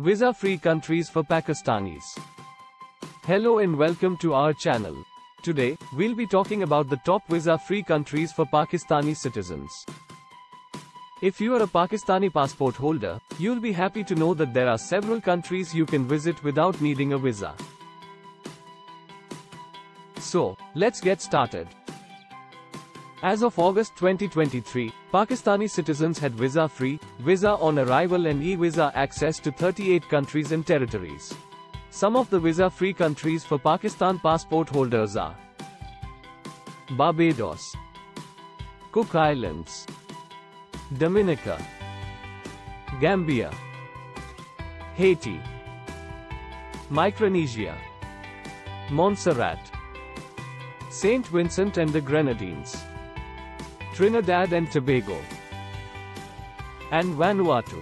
Visa-free countries for Pakistanis. Hello and welcome to our channel. Today, we'll be talking about the top visa-free countries for Pakistani citizens. If you are a Pakistani passport holder, you'll be happy to know that there are several countries you can visit without needing a visa. So, let's get started. As of August 2023, Pakistani citizens had visa-free, visa on arrival and e-visa access to 38 countries and territories. Some of the visa-free countries for Pakistan passport holders are Barbados, Cook Islands, Dominica, Gambia, Haiti, Micronesia, Montserrat, Saint Vincent and the Grenadines, Trinidad and Tobago, and Vanuatu.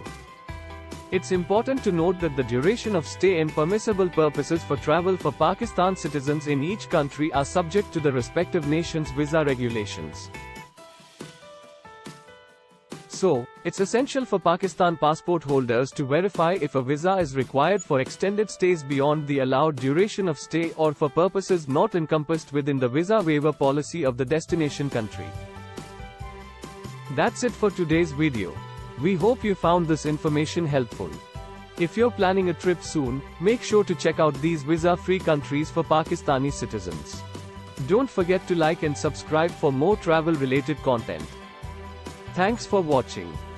It's important to note that the duration of stay and permissible purposes for travel for Pakistan citizens in each country are subject to the respective nation's visa regulations. So, it's essential for Pakistan passport holders to verify if a visa is required for extended stays beyond the allowed duration of stay or for purposes not encompassed within the visa waiver policy of the destination country. That's it for today's video. We hope you found this information helpful. If you're planning a trip soon, make sure to check out these visa-free countries for Pakistani citizens. Don't forget to like and subscribe for more travel-related content. Thanks for watching.